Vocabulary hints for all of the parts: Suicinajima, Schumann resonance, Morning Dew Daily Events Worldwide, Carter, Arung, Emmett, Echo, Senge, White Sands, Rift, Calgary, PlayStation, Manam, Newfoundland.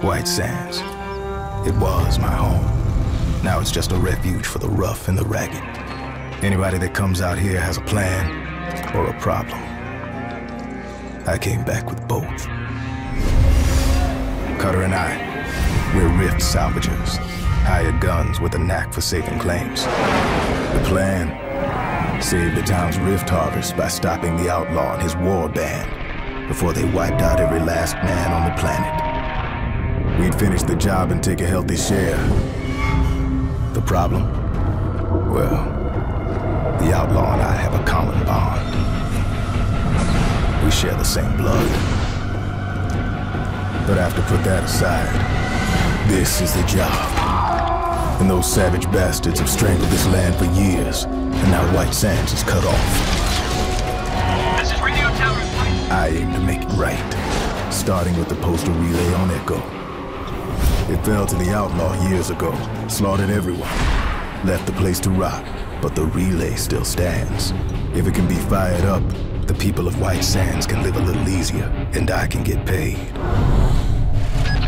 White Sands. It was my home. Now it's just a refuge for the rough and the ragged. Anybody that comes out here has a plan or a problem. I came back with both. Carter and I, we're Rift salvagers, hired guns with a knack for saving claims. The plan: save the town's Rift harvest by stopping the outlaw and his war band before they wiped out every last man on the planet. We'd finish the job and take a healthy share. The problem? Well, the outlaw and I have a common bond. We share the same blood. But I have to put that aside. This is the job. And those savage bastards have strangled this land for years, and now White Sands is cut off. This is Radio Tower. I aim to make it right, starting with the postal relay on Echo. It fell to the outlaw years ago, slaughtered everyone, left the place to rot, but the relay still stands. If it can be fired up, the people of White Sands can live a little easier, and I can get paid.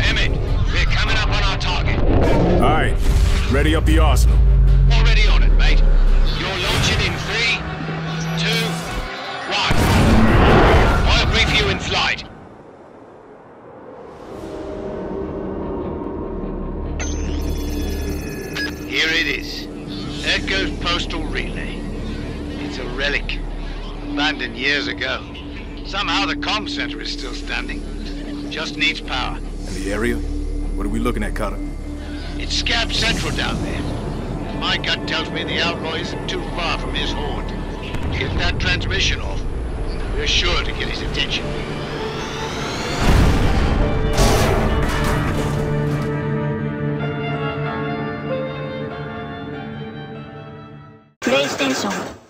Emmett, they're coming up on our target. All right, ready up the arsenal. Already on it, mate. You're launching in 3, 2, 1. I'll brief you in flight. Here it is, Echo's postal relay. It's a relic, abandoned years ago. Somehow the comm center is still standing. Just needs power. And the area? What are we looking at, Carter? It's Scab Central down there. My gut tells me the outlaw isn't too far from his horde. Get that transmission off, we're sure to get his attention. PlayStation